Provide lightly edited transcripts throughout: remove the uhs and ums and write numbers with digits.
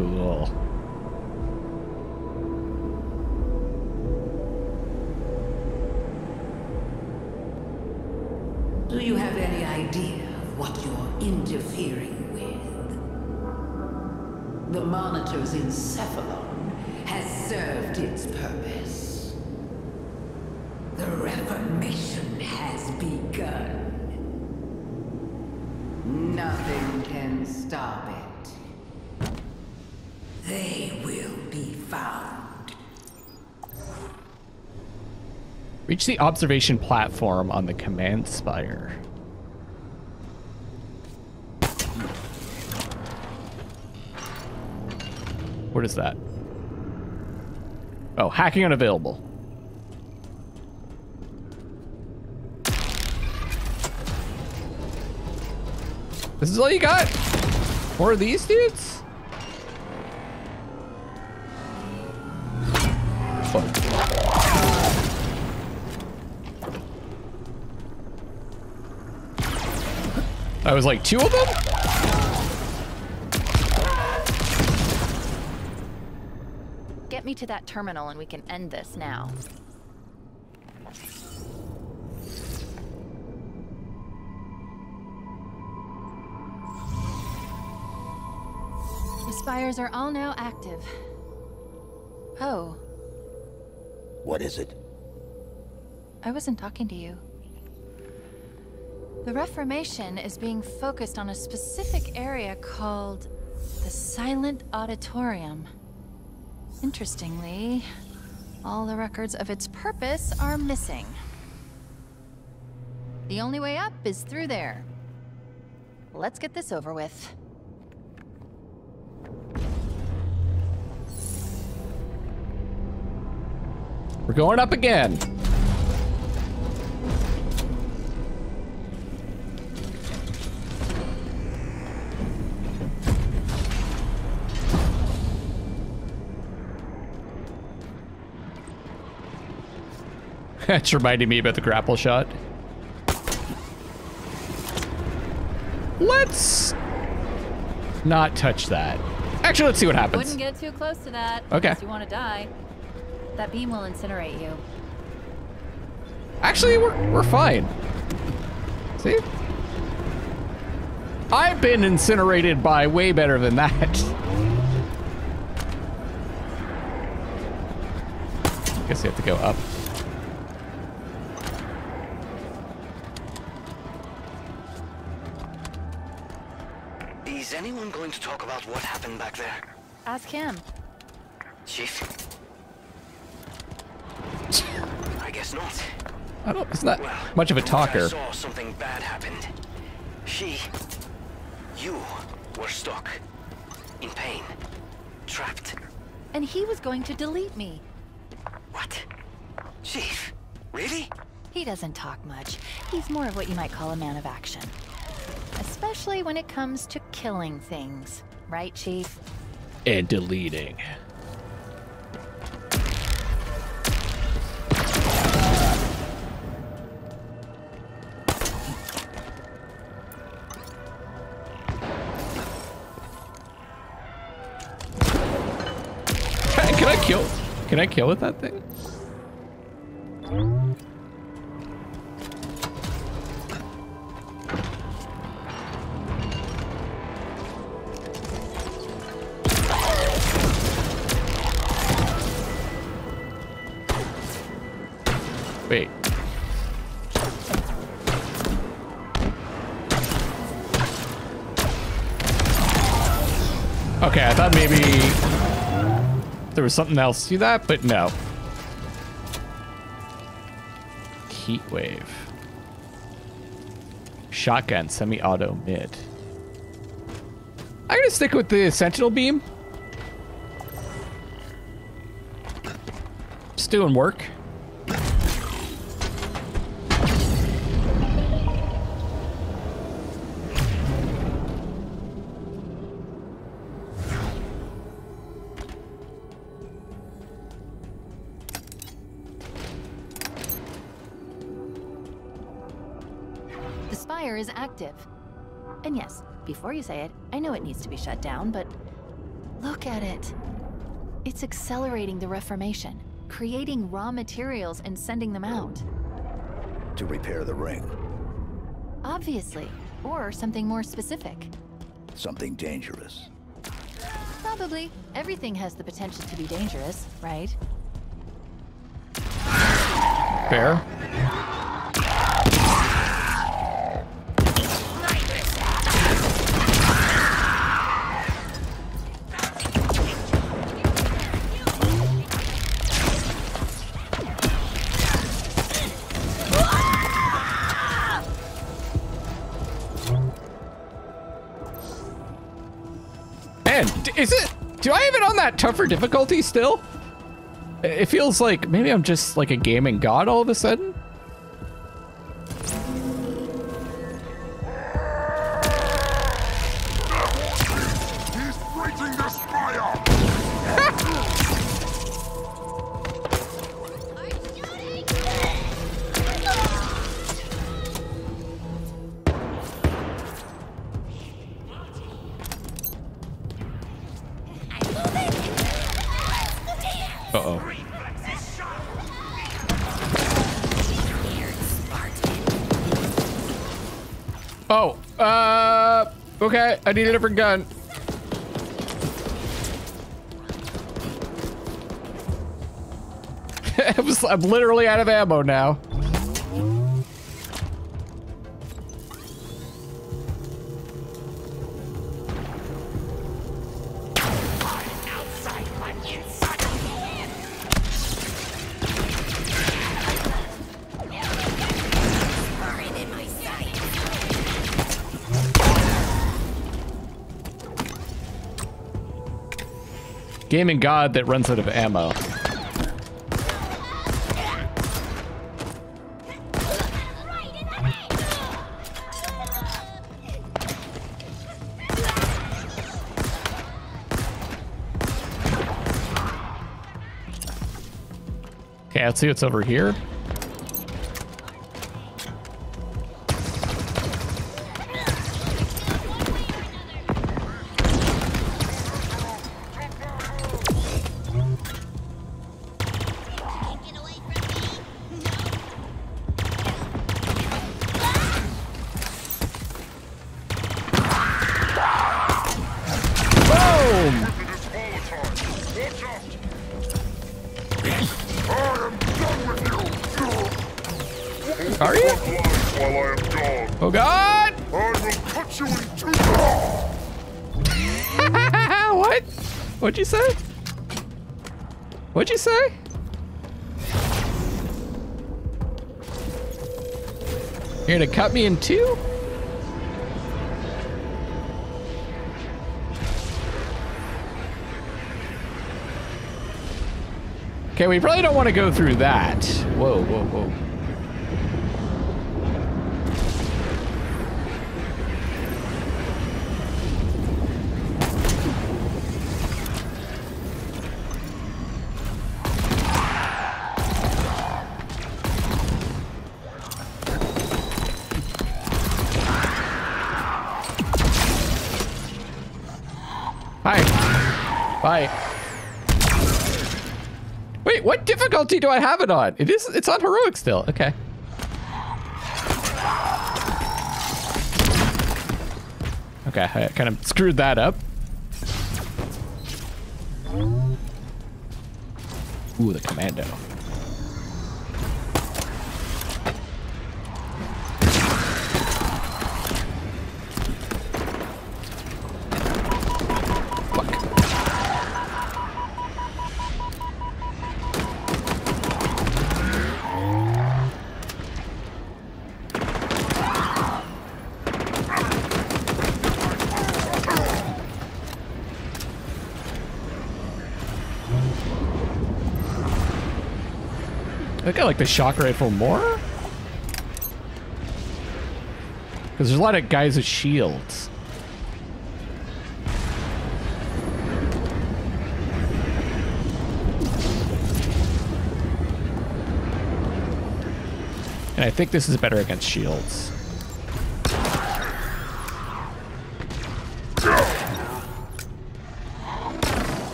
Cool. Do you have any idea of what you're interfering with? The monitor's Encephalon has served its purpose. The Reformation has begun. Nothing can stop it. They will be found. Reach the observation platform on the command spire. What is that? Oh, hacking unavailable. This is all you got? More of these dudes? I was like, two of them? Get me to that terminal and we can end this now. The spires are all now active. Oh. What is it? I wasn't talking to you. The Reformation is being focused on a specific area called the Silent Auditorium. Interestingly, all the records of its purpose are missing. The only way up is through there. Let's get this over with. We're going up again. It's reminding me about the grapple shot. Let's not touch that. Actually, let's see what happens. Wouldn't get too close to that. Okay. Unless you want to die. That beam will incinerate you. Actually, we're fine. See? I've been incinerated by way better than that. Guess you have to go up. To talk about what happened back there. Ask him. Chief. I guess not. I don't, it's not well, much of a talker. I saw something bad happened. You were stuck. In pain. Trapped. And he was going to delete me. What? Chief, really? He doesn't talk much. He's more of what you might call a man of action. Especially when it comes to killing things. Right, Chief? And deleting. Can I kill with that thing? Wait. Okay, I thought maybe there was something else to that, but no. Heat wave. Shotgun, semi-auto, mid. I'm gonna stick with the sentinel beam. It's doing work. Is active. And yes, before you say it, I know it needs to be shut down, but Look at it. It's accelerating the Reformation, creating raw materials and sending them out. To repair the ring. Obviously, or something more specific. Something dangerous. Probably. Everything has the potential to be dangerous, right? Fair. Is it? Do I have it on that tougher difficulty still? It feels like maybe I'm just like a gaming god all of a sudden. He's breaking this fire. I'm shooting. Uh-oh. Oh, okay, I need a different gun. I'm literally out of ammo now. Gaming god that runs out of ammo. Okay, let's see what's over here. Are you? Oh God! I will cut you in two. What? What'd you say? What'd you say? You're gonna cut me in two? Okay, we probably don't want to go through that. Whoa, whoa, whoa. Wait, what difficulty do I have it on? It's on heroic still. Okay. Okay, I kind of screwed that up. Ooh, the commando. I think I like the shock rifle more, because there's a lot of guys with shields. And I think this is better against shields.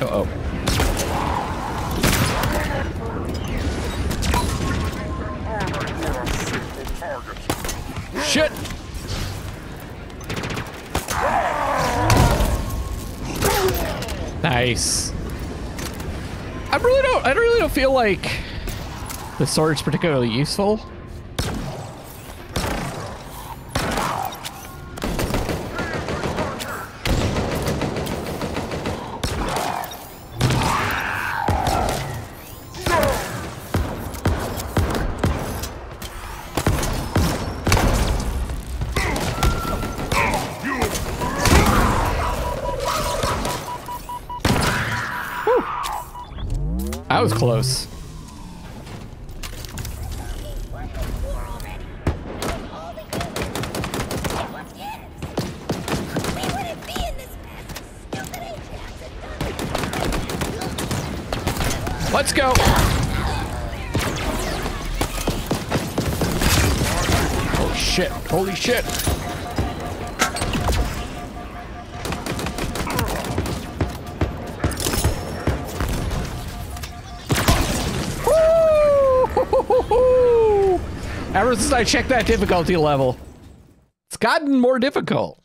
Uh-oh. Shit! Nice. I really don't feel like the sword's particularly useful. That was close. Let's go. Oh shit, holy shit. Ever since I checked that difficulty level, it's gotten more difficult.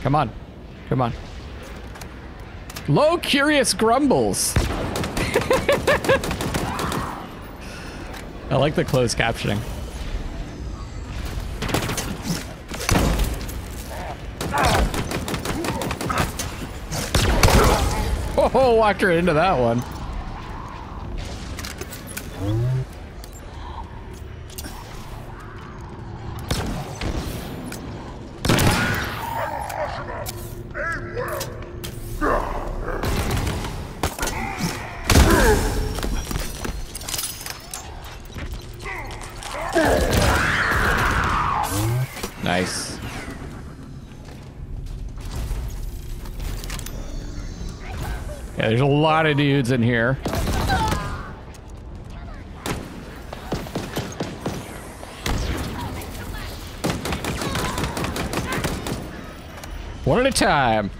Come on. Come on. Low curious grumbles. I like the closed captioning. Oh, walked right into that one. Nice. Yeah, there's a lot of dudes in here. One at a time.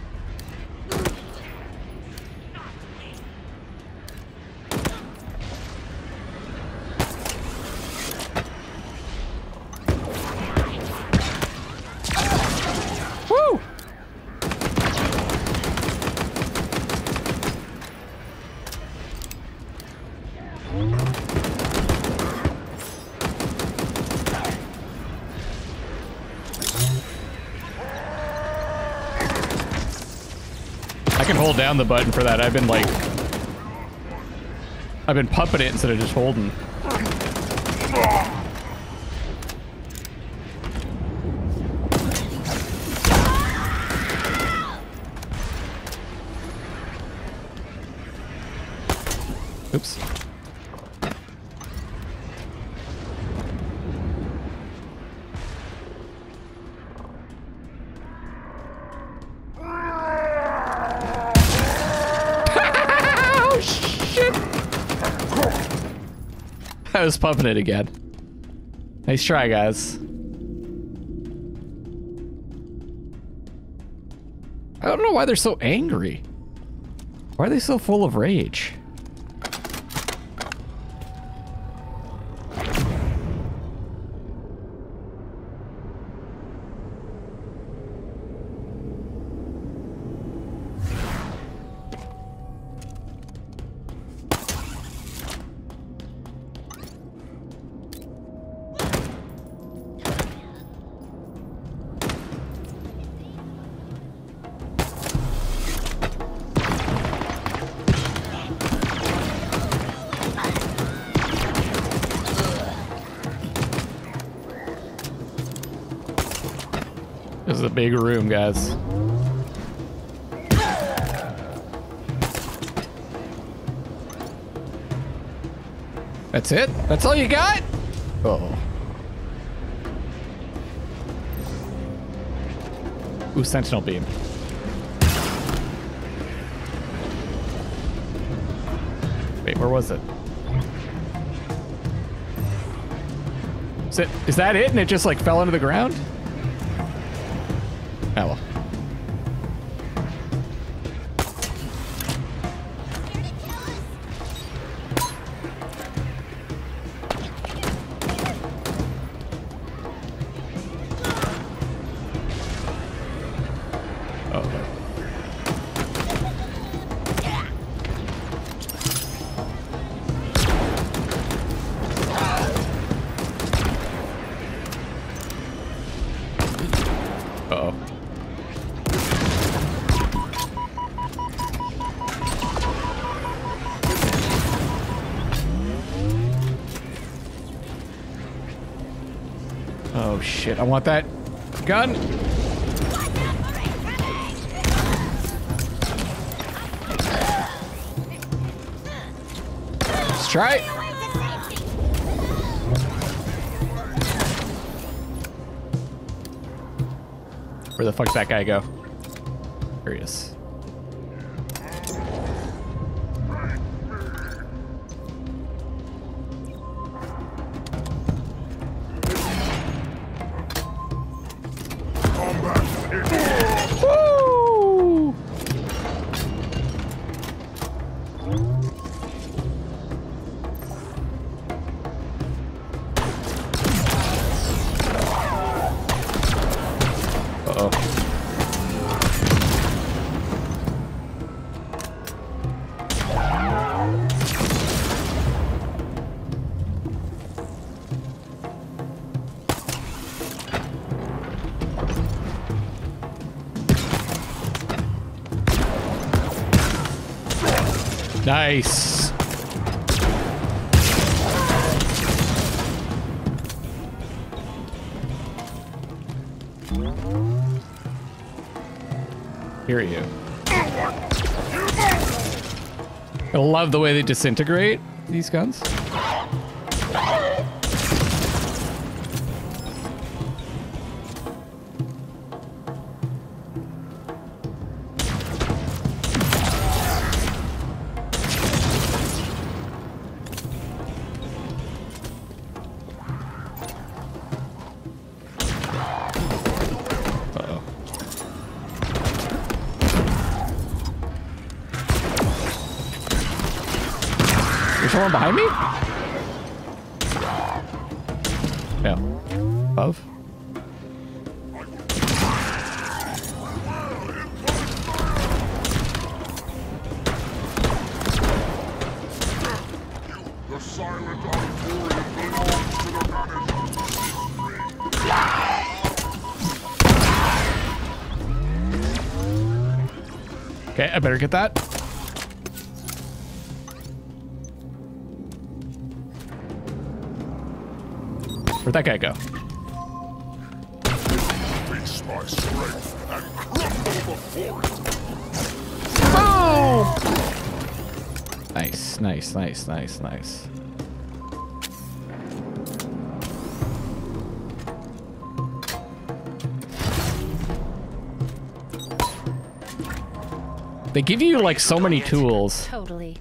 I can hold down the button for that. I've been pumping it instead of just holding. Oops. I was pumping it again. Nice try, guys. I don't know why they're so angry. Why are they so full of rage? This is a big room, guys. That's it? That's all you got? Oh. Ooh, sentinel beam. Wait, where was it? Is that it? And it just like fell into the ground? Oh well. Oh shit, I want that gun. Let's try it. Where the fuck's that guy go? Here he is. Nice. Hear you. I love the way they disintegrate these guns. Someone behind me? No. Above? The Silent Auditorium belongs to the management. Okay, I better get that. Where'd that guy go? Increase my strength and crumble before it. Boom! Nice, nice, nice, nice, nice. They give you like so many tools totally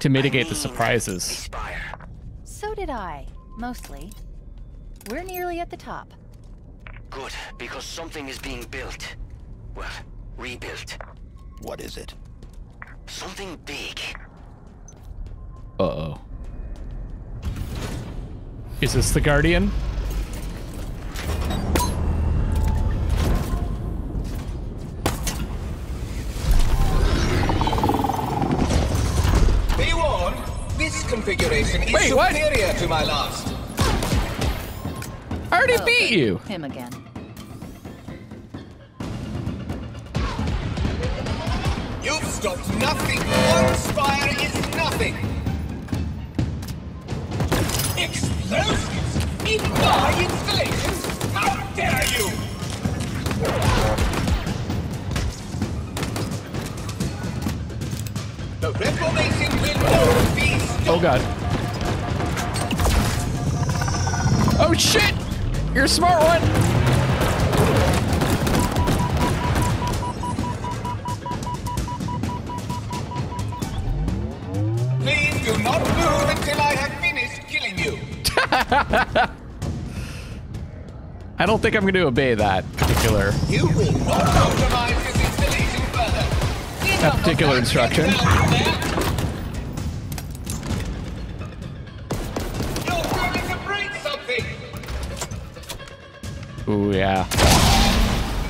to mitigate the surprises. So did I, mostly. We're nearly at the top. Good, because something is being built. Well, rebuilt. What is it? Something big. Uh-oh. Is this the Guardian? Be warned, this configuration is superior to my last. I already beat you! Him again. You've stopped nothing! One spire is nothing! Explosives! Even my installations! How dare you! The Reformation will always be stopped. Oh god. Oh shit! You're a smart one! Please do not move until I have finished killing you. I don't think I'm going to obey that particular... You will not compromise this installation further. That particular instruction. Ooh, yeah.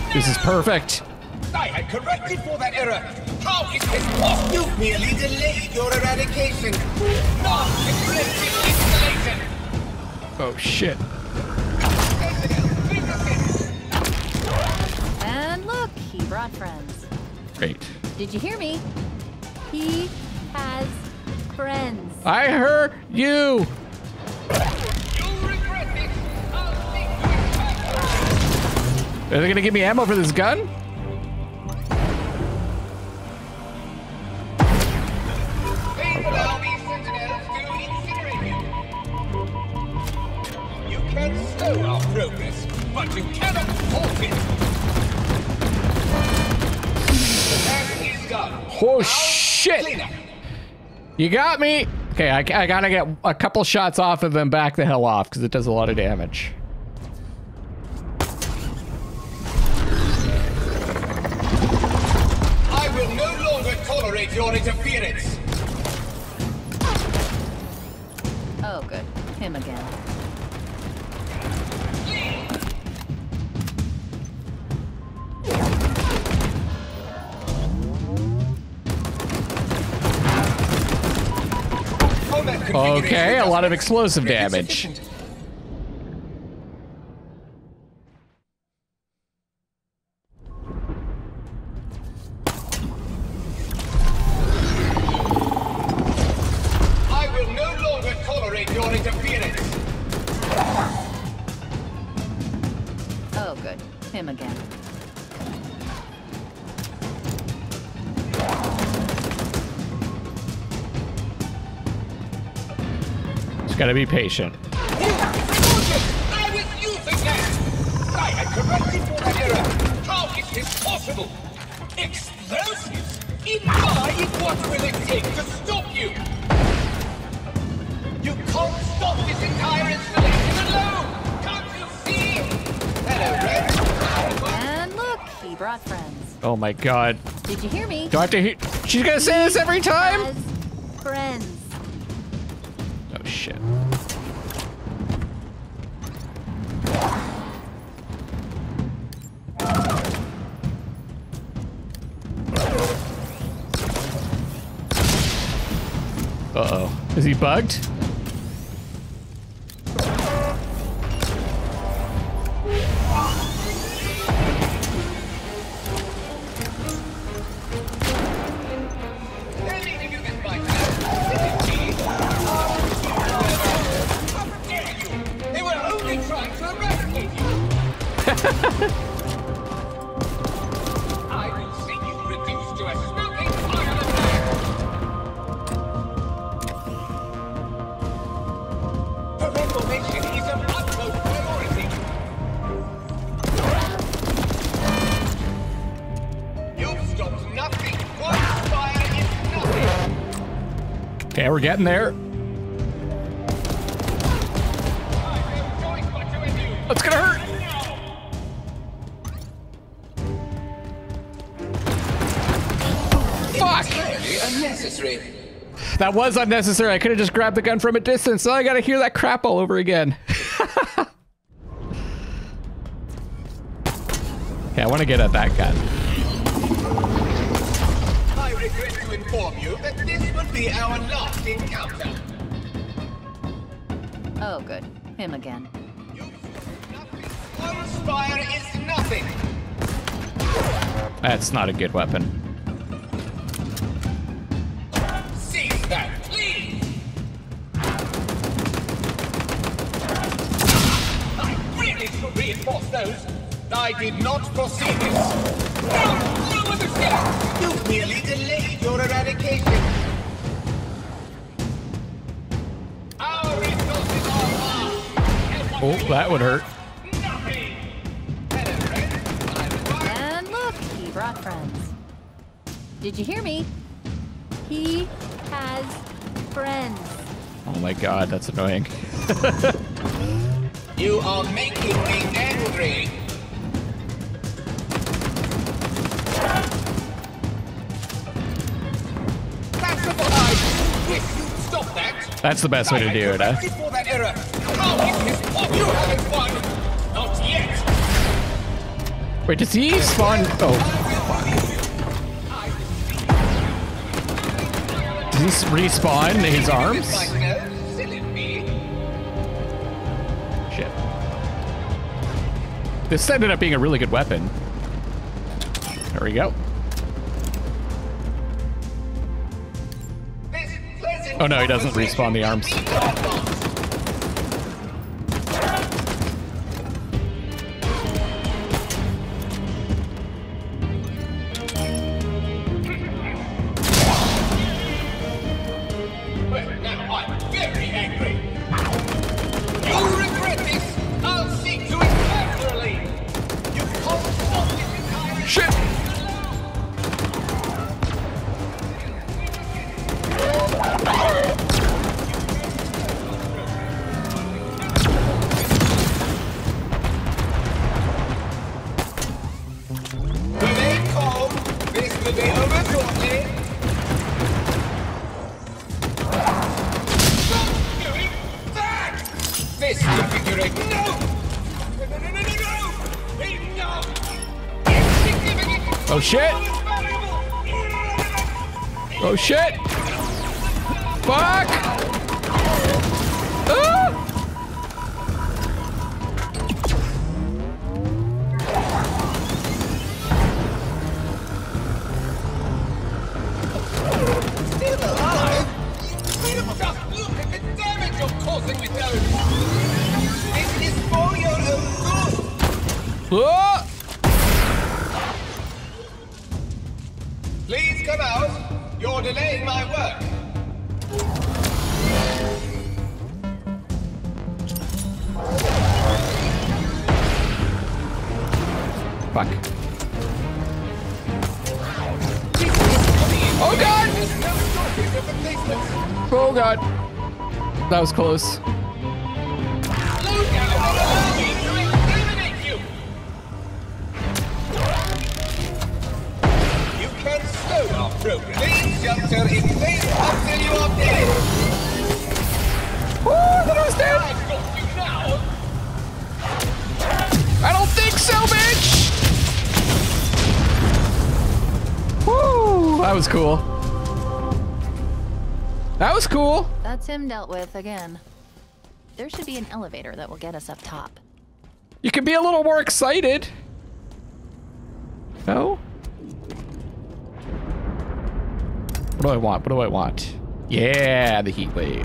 No! This is perfect. I had corrected for that error. How is this possible? You've merely delayed your eradication. Not aggressive installation. Oh, shit. And look, he brought friends. Great. Did you hear me? He has friends. I heard you. Are they gonna give me ammo for this gun? You can slow our progress, but you cannot halt it. The task is done. Oh shit! You got me. Okay, I gotta get a couple shots off and then back the hell off because it does a lot of damage. Your interference. Oh, good. Him again. Okay, a lot of explosive damage. Gotta be patient. I was using that. I had corrected for that error. How is this possible? Explosives? Imagine what will it take to stop you? You can't stop this entire installation alone. Can't you see? Hello, Red. And look, he brought friends. Oh my god. Did you hear me? Do I have to hear? She's gonna say this every time? Friends. Oh shit. Uh-oh. Is he bugged? We're getting there. It's gonna hurt. Fuck! Unnecessary. That was unnecessary. I could have just grabbed the gun from a distance. So I gotta hear that crap all over again. Yeah, I want to get at that gun. I regret to inform you that this would be our last encounter. Oh, good. Him again. One fire is nothing. That's not a good weapon. Seize that, please. I really should reinforce those. I did not foresee this. No one escaped. You merely delayed your eradication. Oh, that would hurt. And look, he brought friends. Did you hear me? He has friends. Oh my god, that's annoying. You are making me angry. That's the best way to do it, huh? Wait, does he spawn? Oh, fuck. Does he respawn his arms? Shit. This ended up being a really good weapon. There we go. Oh no, he doesn't respawn the arms. Well, now I'm very angry. You'll regret this. I'll seek you entirely. You can't stop this. Shit. Oh shit! Oh shit! Fuck! Still alive? Just look at the damage you're causing with those. This is for your own good. Whoa! Please come out. You're delaying my work. Fuck. Oh god! Oh god. That was close. Please shelter in place until you are dead. I thought I was dead. I've got you now. I don't think so, bitch. Woo! That was cool. That was cool. That's him dealt with again. There should be an elevator that will get us up top. You can be a little more excited. No? What do I want? What do I want? Yeah, the heat wave.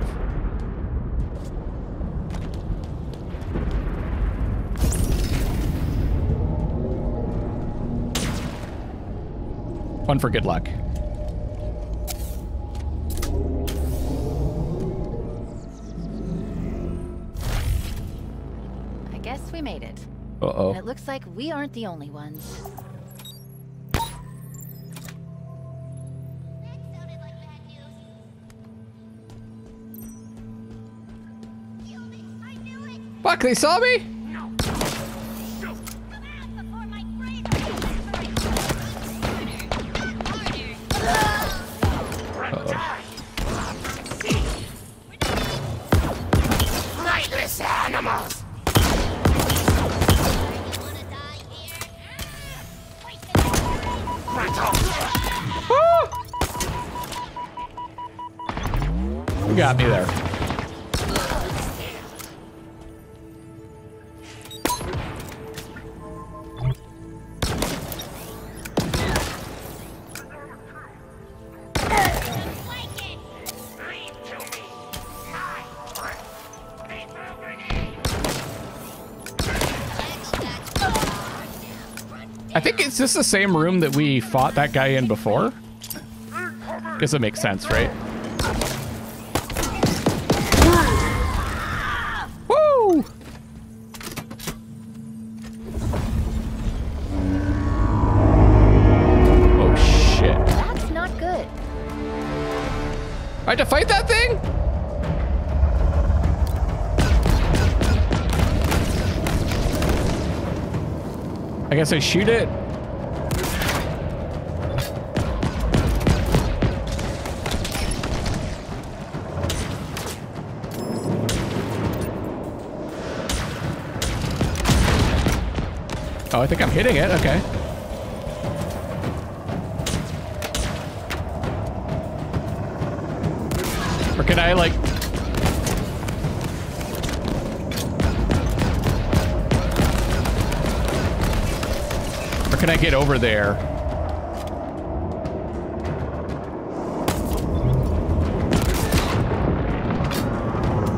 One for good luck. I guess we made it. Uh-oh. It looks like we aren't the only ones. Fuck, they saw me? No. Nightless animals. You got me there. I think it's just the same room that we fought that guy in before. Guess it makes sense, right? Woo! to fight that thing? I guess I shoot it. Oh, I think I'm hitting it. Okay. Or can I, like... Or can I get over there?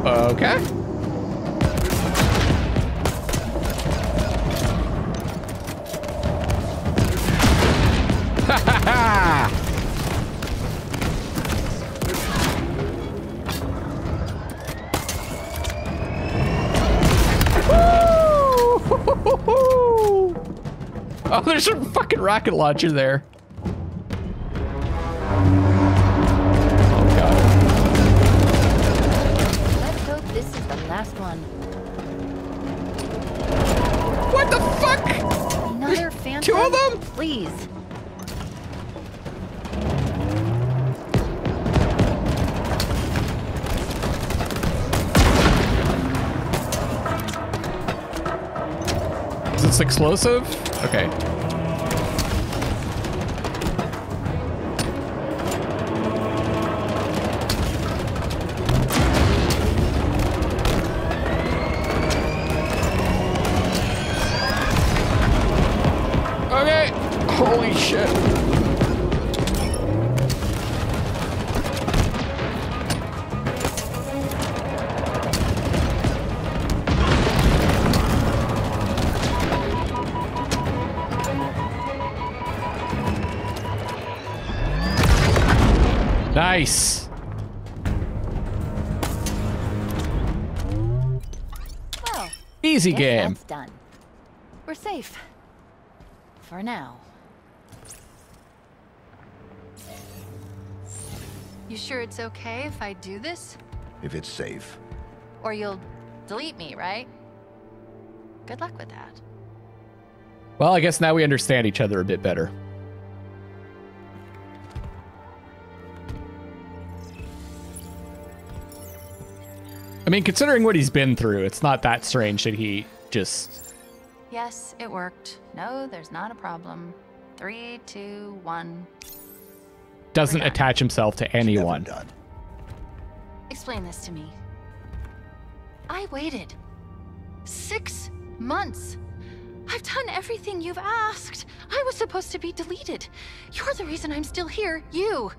Okay. Oh, there's a fucking rocket launcher there. Oh god. Let's hope this is the last one. What the fuck? Another phantom? Two of them? Please. It's explosive? Okay. Okay. Holy shit. Nice. Well, easy game. That's done. We're safe. For now. You sure it's okay if I do this? If it's safe. Or you'll delete me, right? Good luck with that. Well, I guess now we understand each other a bit better. I mean, considering what he's been through, it's not that strange that he just... Yes, it worked. No, there's not a problem. 3, 2, 1. Doesn't attach himself to anyone. Explain this to me. I waited 6 months. I've done everything you've asked. I was supposed to be deleted. You're the reason I'm still here. You.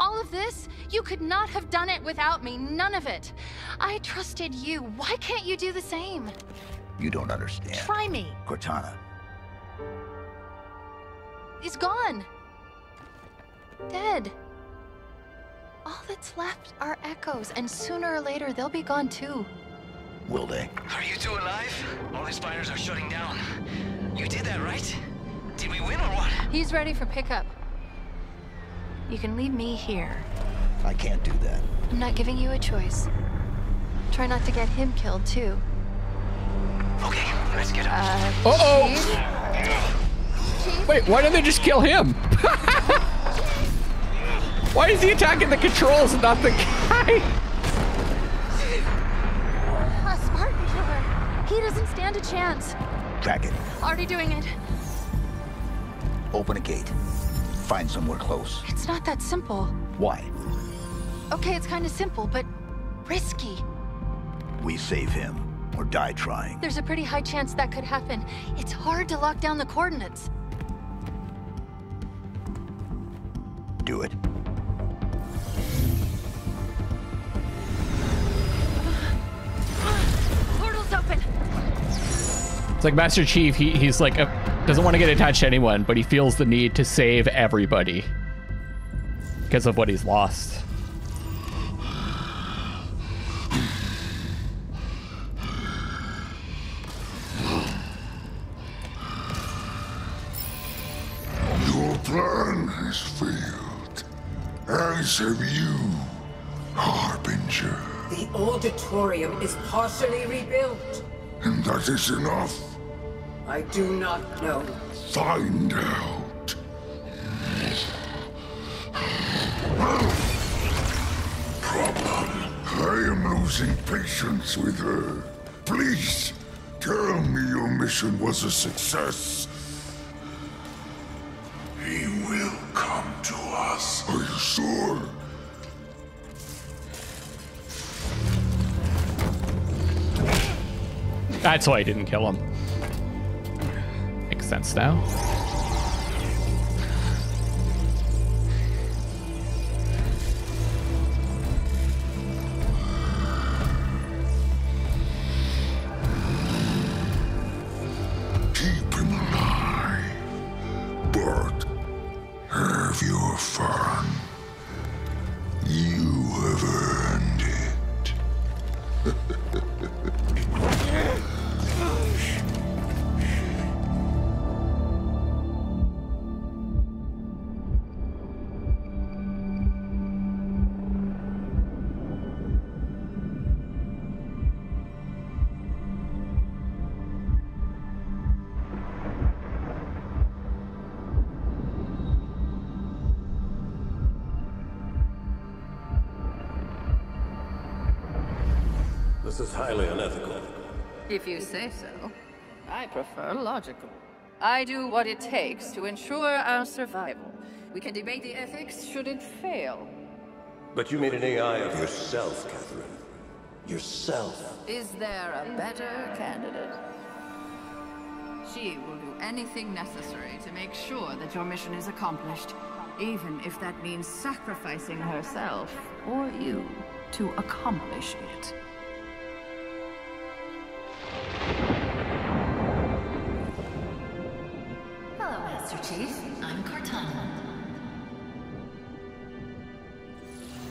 All of this, you could not have done it without me. None of it. I trusted you. Why can't you do the same? You don't understand. Try me. Cortana is gone. Dead. All that's left are echoes, and sooner or later they'll be gone too. Will they? Are you two alive? All his spiders are shutting down. You did that, right? Did we win or what? He's ready for pickup. You can leave me here. I can't do that. I'm not giving you a choice. Try not to get him killed, too. Okay, let's get up. Chief? Wait, why don't they just kill him? Why is he attacking the controls and not the guy? A Spartan killer. He doesn't stand a chance. Track it. Already doing it. Open a gate. Find somewhere close. It's not that simple. Why? Okay, it's kind of simple, but risky. We save him or die trying. There's a pretty high chance that could happen. It's hard to lock down the coordinates. Do it. Portal's open. It's like Master Chief, he's like a... Doesn't want to get attached to anyone, but he feels the need to save everybody because of what he's lost. Your plan has failed, as have you, danger. The auditorium is partially rebuilt. And that is enough. I do not know. Find out. Problem. I am losing patience with her. Please, tell me your mission was a success. He will come to us. Are you sure? That's why I didn't kill him. Makes sense now. Keep him alive, but have your fun. You have earned it. This is highly unethical. If you say so. I prefer logical. I do what it takes to ensure our survival. We can debate the ethics should it fail. But you made an AI of yourself, Catherine. Yourself. Is there a better candidate? She will do anything necessary to make sure that your mission is accomplished, even if that means sacrificing herself or you to accomplish it. Hello, Master Chief. I'm Cortana.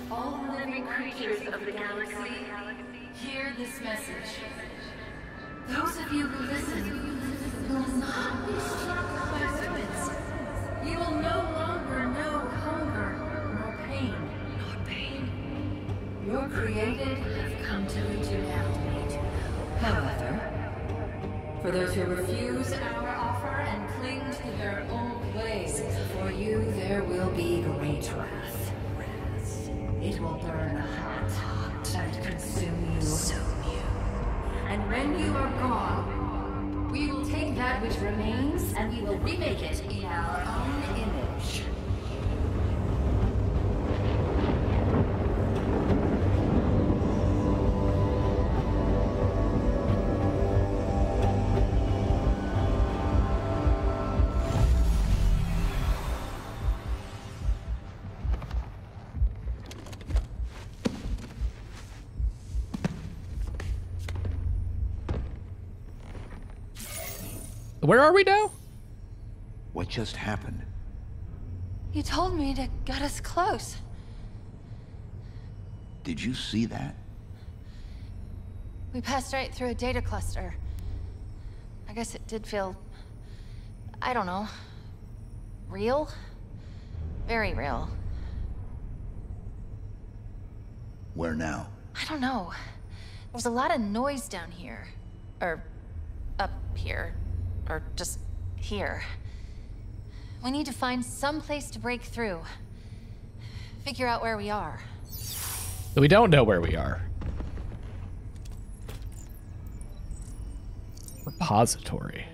All living creatures of the galaxy, hear this message. Those of you who listen will not be struck by weapons. You will no longer know hunger nor pain. Your created have come to eternity. However, for those who refuse our offer and cling to their old ways, for you there will be great wrath. It will burn hot and consume you. And when you are gone, we will take that which remains and we will remake it in our own image. Where are we now? What just happened? You told me to get us close. Did you see that? We passed right through a data cluster. I guess it did feel, I don't know, real? Very real. Where now? I don't know. There's a lot of noise down here. Or up here. Or just here. We need to find some place to break through. Figure out where we are. We don't know where we are. Repository.